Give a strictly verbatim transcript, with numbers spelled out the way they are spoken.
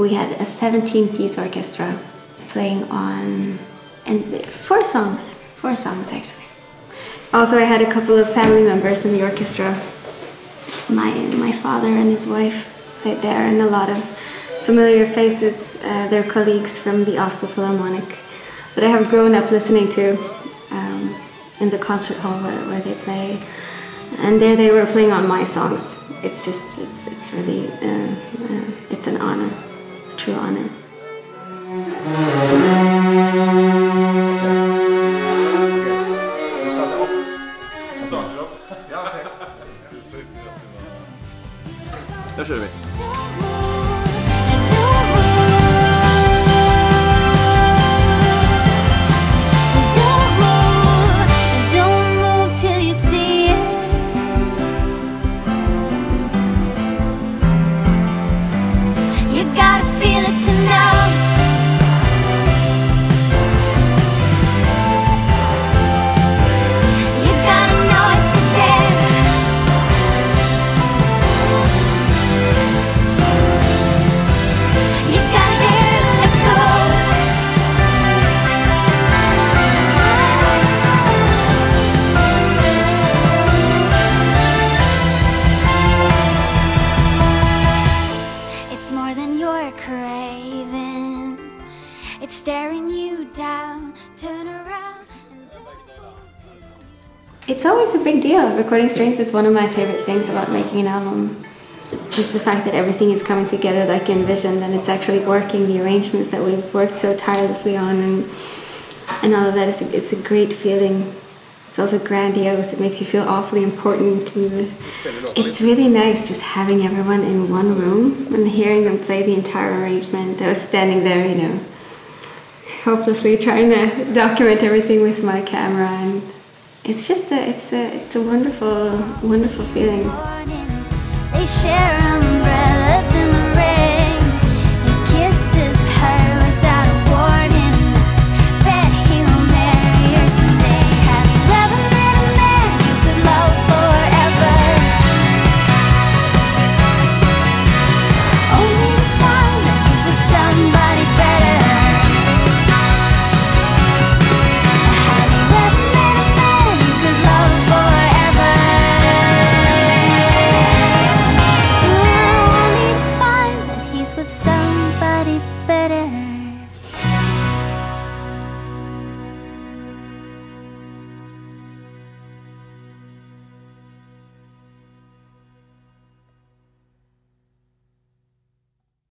we had a seventeen-piece orchestra playing on and four songs, four songs actually. Also, I had a couple of family members in the orchestra. My, my father and his wife played there, and a lot of familiar faces, uh, their colleagues from the Oslo Philharmonic that I have grown up listening to um, in the concert hall where, where they play. And there they were playing on my songs. It's just, it's, it's really, uh, uh, it's an honor, a true honor. Där kör vi. Craving, it's staring you down, turn around and don't. It's always a big deal. Recording strings is one of my favorite things about making an album. Just the fact that everything is coming together like envisioned, and it's actually working, the arrangements that we've worked so tirelessly on, and, and all of that, it's a, it's a great feeling. It's also grandiose, it makes you feel awfully important. It's really nice just having everyone in one room and hearing them play the entire arrangement. I was standing there, you know, hopelessly trying to document everything with my camera, and it's just a, it's a, it's a wonderful, wonderful feeling. They share umbrellas.